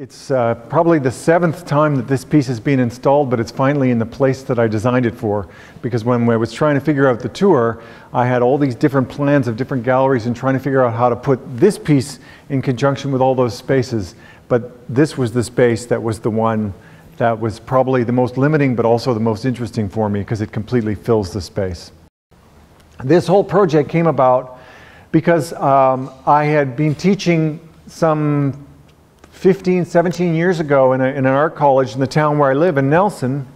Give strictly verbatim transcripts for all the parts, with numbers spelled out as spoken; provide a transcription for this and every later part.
It's uh, probably the seventh time that this piece has been installed, but it's finally in the place that I designed it for. Because when I was trying to figure out the tour, I had all these different plans of different galleries and trying to figure out how to put this piece in conjunction with all those spaces. But this was the space that was the one that was probably the most limiting, but also the most interesting for me, because it completely fills the space. This whole project came about because um, I had been teaching some fifteen, seventeen years ago in, a, in an art college in the town where I live, in Nelson,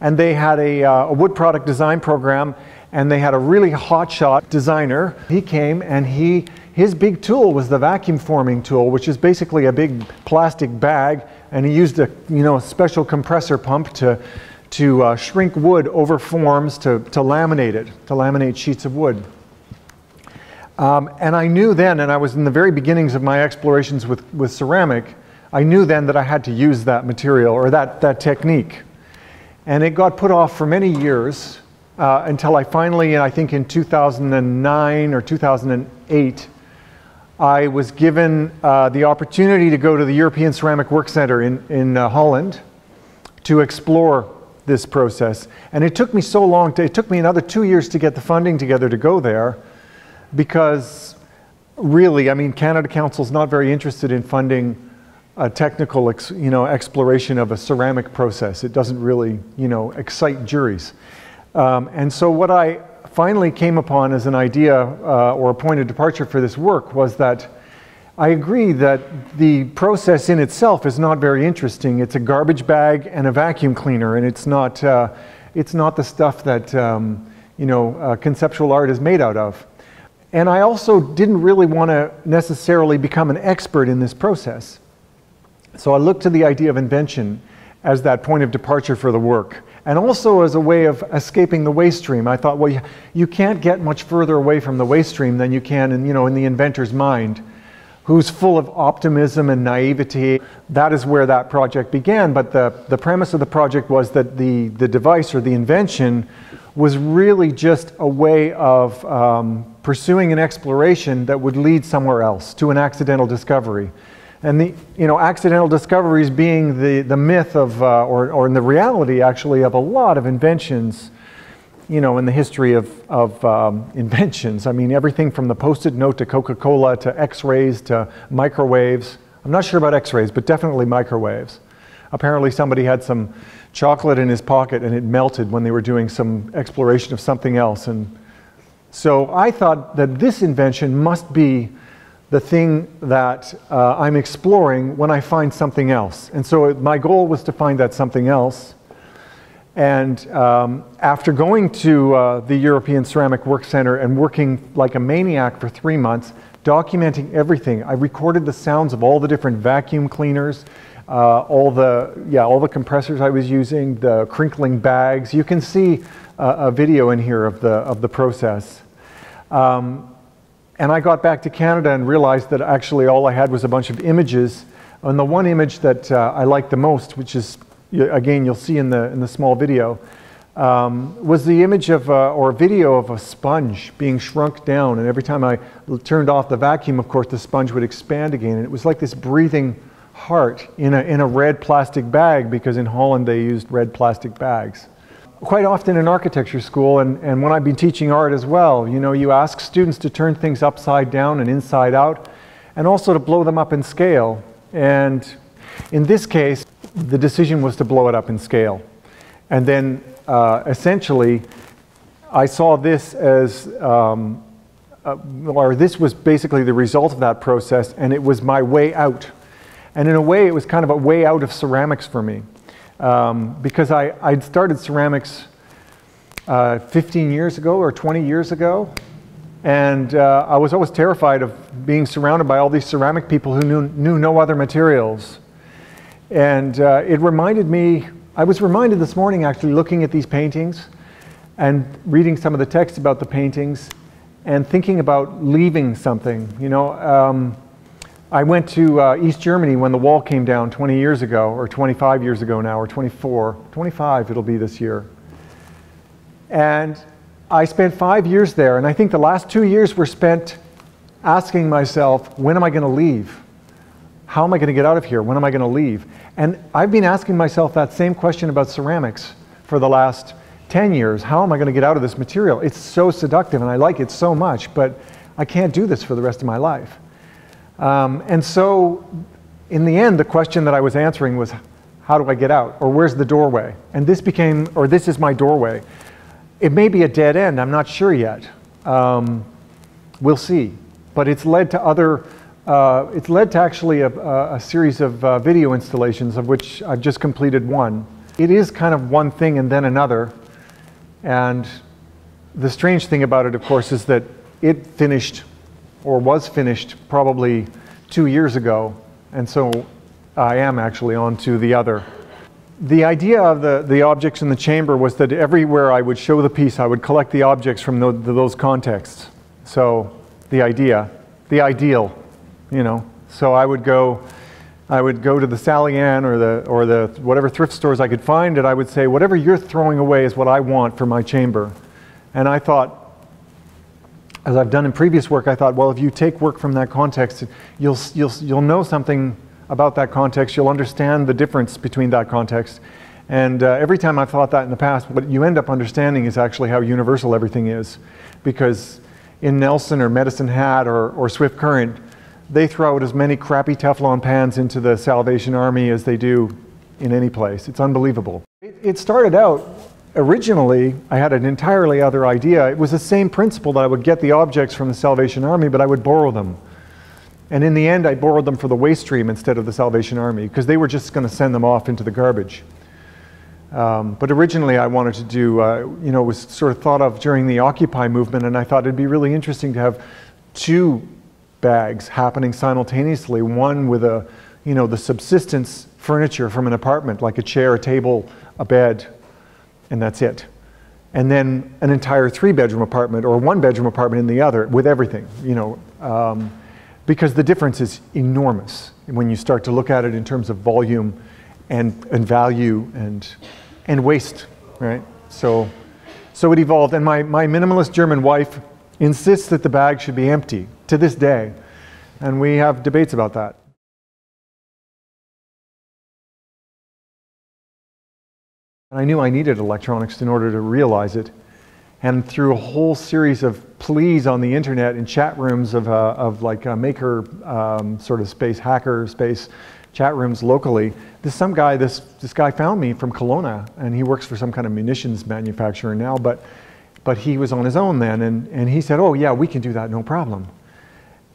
and they had a, uh, a wood product design program, and they had a really hotshot designer. He came and he, his big tool was the vacuum forming tool, which is basically a big plastic bag, and he used a, you know, a special compressor pump to, to uh, shrink wood over forms to, to laminate it, to laminate sheets of wood. Um, and I knew then, and I was in the very beginnings of my explorations with, with ceramic, I knew then that I had to use that material, or that, that technique. And it got put off for many years uh, until I finally, and I think in two thousand nine or two thousand eight, I was given uh, the opportunity to go to the European Ceramic Work Center in, in uh, Holland to explore this process. And it took me so long, to, it took me another two years to get the funding together to go there. Because really, I mean, Canada Council's not very interested in funding a technical, ex, you know, exploration of a ceramic process. It doesn't really, you know, excite juries. Um, and so what I finally came upon as an idea uh, or a point of departure for this work was that I agree that the process in itself is not very interesting. It's a garbage bag and a vacuum cleaner, and it's not, uh, it's not the stuff that, um, you know, uh, conceptual art is made out of. And I also didn't really want to necessarily become an expert in this process. So I looked to the idea of invention as that point of departure for the work, and also as a way of escaping the waste stream. I thought, well, you can't get much further away from the waste stream than you can in, you know, in the inventor's mind, who's full of optimism and naivety. That is where that project began. But the, the premise of the project was that the, the device or the invention was really just a way of um, pursuing an exploration that would lead somewhere else, to an accidental discovery. And the, you know, accidental discoveries being the, the myth of, uh, or, or in the reality actually, of a lot of inventions, you know, in the history of, of um, inventions. I mean, everything from the Post-it note to Coca-Cola to x-rays to microwaves. I'm not sure about x-rays, but definitely microwaves. Apparently somebody had some chocolate in his pocket and it melted when they were doing some exploration of something else. And so I thought that this invention must be the thing that uh, I'm exploring when I find something else. And so it, my goal was to find that something else. And um, after going to uh, the European Ceramic Work Center and working like a maniac for three months, documenting everything, I recorded the sounds of all the different vacuum cleaners, Uh, all the, yeah, all the compressors I was using, the crinkling bags. You can see uh, a video in here of the, of the process. Um, and I got back to Canada and realized that actually all I had was a bunch of images. And the one image that uh, I liked the most, which is, again, you'll see in the, in the small video, um, was the image of, a, or a video of a sponge being shrunk down. And every time I turned off the vacuum, of course, the sponge would expand again. And it was like this breathing heart in a, in a red plastic bag, because in Holland they used red plastic bags. Quite often in architecture school, and, and when I've been teaching art as well, you know, you ask students to turn things upside down and inside out, and also to blow them up in scale. And in this case, the decision was to blow it up in scale. And then uh, essentially, I saw this as um, uh, or this was basically the result of that process, and it was my way out. And in a way, it was kind of a way out of ceramics for me, um, because I, I'd started ceramics uh, fifteen years ago or twenty years ago, and uh, I was always terrified of being surrounded by all these ceramic people who knew, knew no other materials. And uh, it reminded me, I was reminded this morning actually looking at these paintings and reading some of the text about the paintings and thinking about leaving something, you know. Um, I went to uh, East Germany when the wall came down twenty years ago, or twenty-five years ago now, or twenty-four, twenty-five it'll be this year. And I spent five years there, and I think the last two years were spent asking myself, when am I going to leave? How am I going to get out of here? When am I going to leave? And I've been asking myself that same question about ceramics for the last ten years. How am I going to get out of this material? It's so seductive and I like it so much, but I can't do this for the rest of my life. Um, and so in the end, the question that I was answering was, how do I get out? Or where's the doorway? And this became, or this is my doorway. It may be a dead end, I'm not sure yet. Um, we'll see. But it's led to other, uh, it's led to actually a, a series of uh, video installations, of which I've just completed one. It is kind of one thing and then another. And the strange thing about it, of course, is that it finished, or was finished, probably two years ago. And so I am actually on to the other. The idea of the, the objects in the chamber was that everywhere I would show the piece, I would collect the objects from the, the, those contexts. So the idea, the ideal, you know. So I would go, I would go to the Sally Ann or the, or the whatever thrift stores I could find, and I would say, whatever you're throwing away is what I want for my chamber. And I thought, as I've done in previous work, I thought, well, if you take work from that context, you'll, you'll, you'll know something about that context, you'll understand the difference between that context. And uh, every time I've thought that in the past, what you end up understanding is actually how universal everything is. Because in Nelson or Medicine Hat or, or Swift Current, they throw out as many crappy Teflon pans into the Salvation Army as they do in any place. It's unbelievable. It, it started out, originally, I had an entirely other idea. It was the same principle that I would get the objects from the Salvation Army, but I would borrow them. And in the end, I borrowed them for the waste stream instead of the Salvation Army, because they were just going to send them off into the garbage. Um, but originally, I wanted to do, uh, you know, it was sort of thought of during the Occupy movement, and I thought it'd be really interesting to have two bags happening simultaneously, one with a, you know, the subsistence furniture from an apartment, like a chair, a table, a bed, and that's it. And then an entire three-bedroom apartment or one-bedroom apartment in the other with everything, you know. Um, Because the difference is enormous when you start to look at it in terms of volume and, and value and, and waste, right? So, so it evolved. And my, my minimalist German wife insists that the bag should be empty to this day. And we have debates about that. And I knew I needed electronics in order to realize it. And through a whole series of pleas on the internet and chat rooms of, uh, of like a maker um, sort of space, hacker space chat rooms locally, this some guy, this, this guy found me from Kelowna, and he works for some kind of munitions manufacturer now, but, but he was on his own then, and, and he said, oh yeah, we can do that, no problem.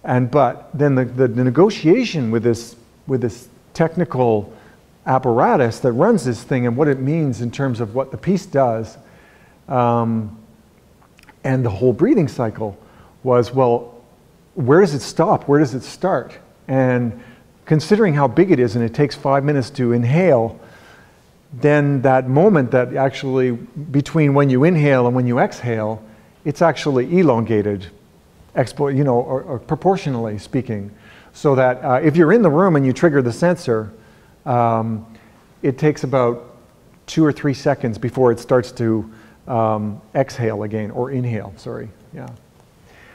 And, but then the, the, the negotiation with this, with this technical apparatus that runs this thing and what it means in terms of what the piece does, um, and the whole breathing cycle was, well, where does it stop? Where does it start? And considering how big it is and it takes five minutes to inhale, then that moment that actually between when you inhale and when you exhale, it's actually elongated, expo you know, or, or proportionally speaking. So that uh, if you're in the room and you trigger the sensor, um, it takes about two or three seconds before it starts to Um, exhale again, or inhale, sorry, yeah.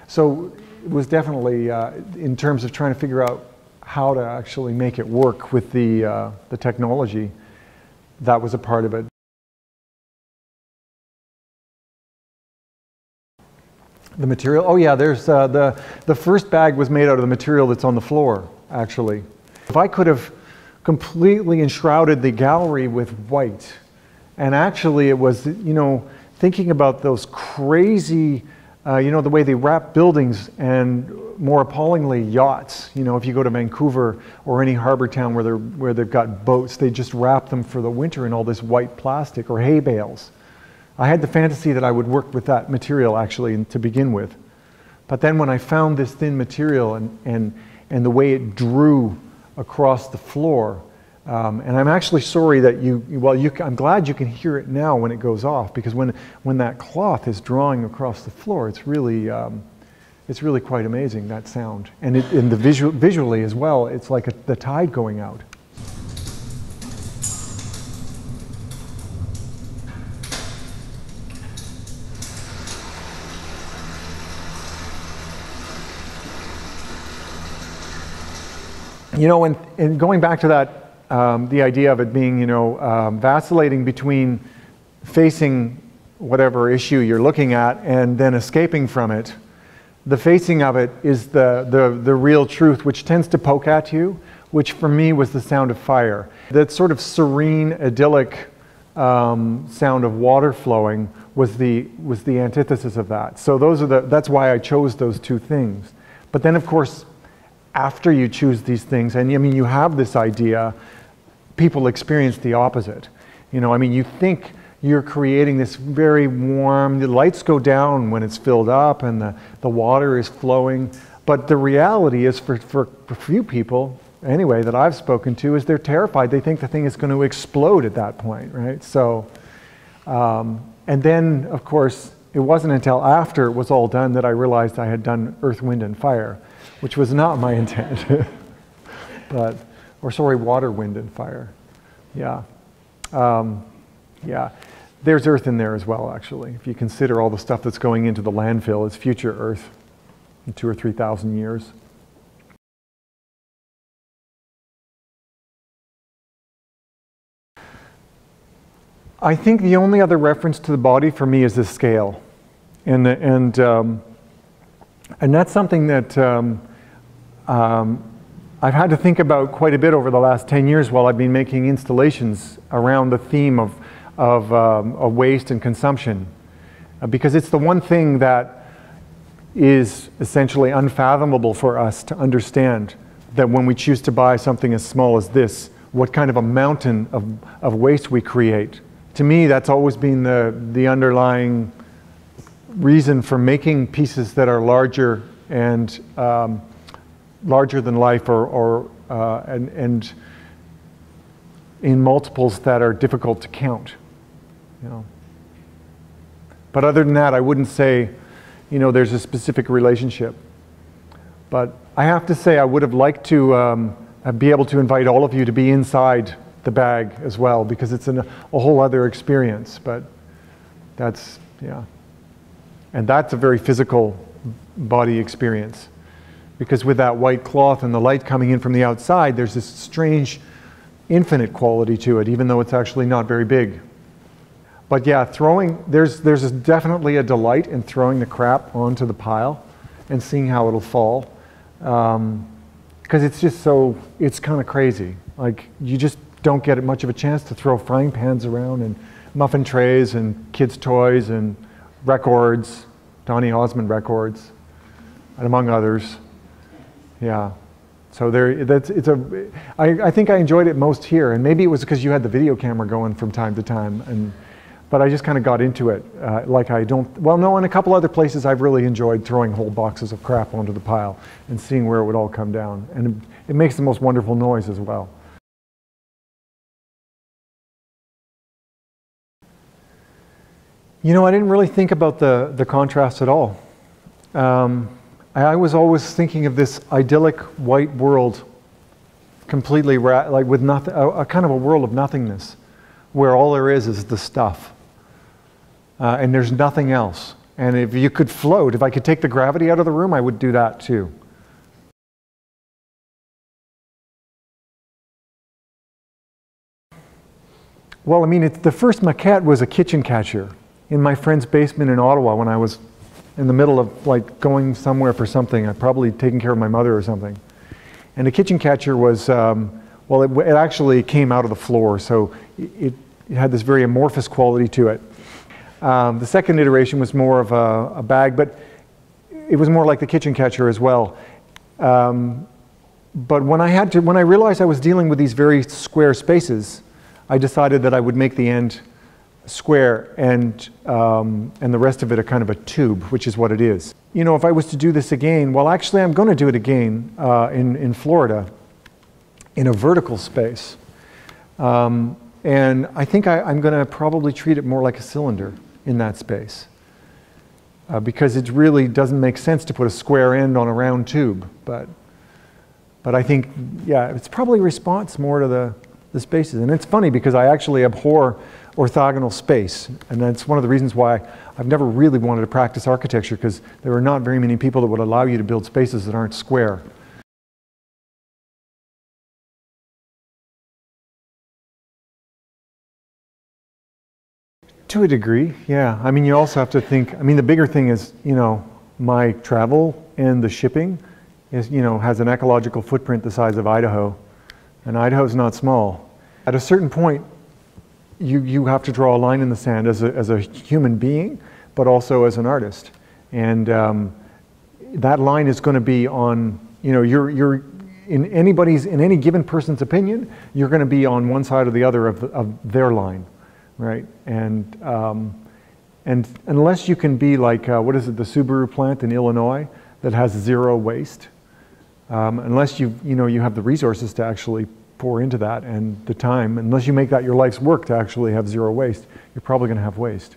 So it was definitely, uh, in terms of trying to figure out how to actually make it work with the, uh, the technology, that was a part of it. The material, oh yeah, there's uh, the, the first bag was made out of the material that's on the floor, actually. If I could have completely enshrouded the gallery with white, and actually it was, you know, thinking about those crazy, uh, you know, the way they wrap buildings and more appallingly yachts. You know, if you go to Vancouver or any harbor town where, they're, where they've got boats, they just wrap them for the winter in all this white plastic or hay bales. I had the fantasy that I would work with that material actually to begin with. But then when I found this thin material and, and, and the way it drew across the floor, Um, and I'm actually sorry that you, well, you, I'm glad you can hear it now when it goes off, because when, when that cloth is drawing across the floor, it's really, um, it's really quite amazing, that sound. And, it, and the visual, visually as well, it's like a, the tide going out. you know, and, and going back to that, um, the idea of it being, you know, um, vacillating between facing whatever issue you're looking at and then escaping from it, the facing of it is the, the, the real truth, which tends to poke at you, which for me was the sound of fire. That sort of serene, idyllic um, sound of water flowing was the, was the antithesis of that. So those are the, that's why I chose those two things. But then, of course, after you choose these things, and I mean, you have this idea, people experience the opposite. You know, I mean, you think you're creating this very warm, the lights go down when it's filled up and the, the water is flowing. But the reality is for, for a few people, anyway, that I've spoken to, is they're terrified. They think the thing is going to explode at that point, right? So, um, and then, of course, it wasn't until after it was all done that I realized I had done Earth, Wind, and Fire, which was not my intent. But, or sorry, Water, Wind, and Fire. Yeah. Um, yeah. There's Earth in there as well, actually. If you consider all the stuff that's going into the landfill, it's future Earth in two or three thousand years. I think the only other reference to the body for me is the scale. And, and, um, and that's something that um, um, I've had to think about quite a bit over the last ten years while I've been making installations around the theme of, of, um, of waste and consumption. Uh, because it's the one thing that is essentially unfathomable for us to understand, that when we choose to buy something as small as this, what kind of a mountain of, of waste we create. To me, that's always been the, the underlying reason for making pieces that are larger and um, larger than life, or, or uh, and, and in multiples that are difficult to count. You know. But other than that, I wouldn't say, you know, there's a specific relationship. But I have to say, I would have liked to um, be able to invite all of you to be inside the bag as well, because it's an, a whole other experience. But that's, yeah. And that's a very physical body experience, because with that white cloth and the light coming in from the outside, there's this strange infinite quality to it, even though it's actually not very big. But yeah, throwing, there's, there's definitely a delight in throwing the crap onto the pile and seeing how it'll fall. Um, because it's just so, it's kind of crazy. Like, you just don't get much of a chance to throw frying pans around and muffin trays and kids' toys and records, Donny Osmond records, and among others. Yeah, so there, that's, it's a, I, I think I enjoyed it most here, and maybe it was because you had the video camera going from time to time, and, but I just kind of got into it. Uh, like I don't, well no, in a couple other places I've really enjoyed throwing whole boxes of crap onto the pile and seeing where it would all come down, and it, it makes the most wonderful noise as well. You know, I didn't really think about the, the contrast at all. Um, I was always thinking of this idyllic white world, completely ra like with nothing, a, a kind of a world of nothingness, where all there is is the stuff, uh, and there's nothing else. And if you could float, if I could take the gravity out of the room, I would do that too. Well, I mean, it's, the first maquette was a kitchen catcher in my friend's basement in Ottawa when I was in the middle of like going somewhere for something. I'd probably taken care of my mother or something. And the kitchen catcher was, um, well, it, it actually came out of the floor, so it, it had this very amorphous quality to it. Um, the second iteration was more of a, a bag, but it was more like the kitchen catcher as well. Um, but when I had to, when I realized I was dealing with these very square spaces, I decided that I would make the end square and, um, and the rest of it a kind of a tube, which is what it is. You know, if I was to do this again, well, actually I'm going to do it again uh, in, in Florida, in a vertical space. Um, and I think I, I'm going to probably treat it more like a cylinder in that space, uh, because it really doesn't make sense to put a square end on a round tube. But, but I think, yeah, it's probably response more to the, the spaces. And it's funny because I actually abhor orthogonal space, and that's one of the reasons why I've never really wanted to practice architecture, because there are not very many people that would allow you to build spaces that aren't square. To a degree, yeah. I mean, you also have to think, I mean, the bigger thing is, you know, my travel and the shipping is, you know, has an ecological footprint the size of Idaho, and Idaho's not small. At a certain point, you, you have to draw a line in the sand as a, as a human being, but also as an artist. And um, that line is going to be on, you know, you're, you're in anybody's, in any given person's opinion, you're going to be on one side or the other of, of their line, right? And, um, and unless you can be like, uh, what is it, the Subaru plant in Illinois that has zero waste, um, unless you, you know, you have the resources to actually pour into that and the time, unless you make that your life's work to actually have zero waste, you're probably going to have waste.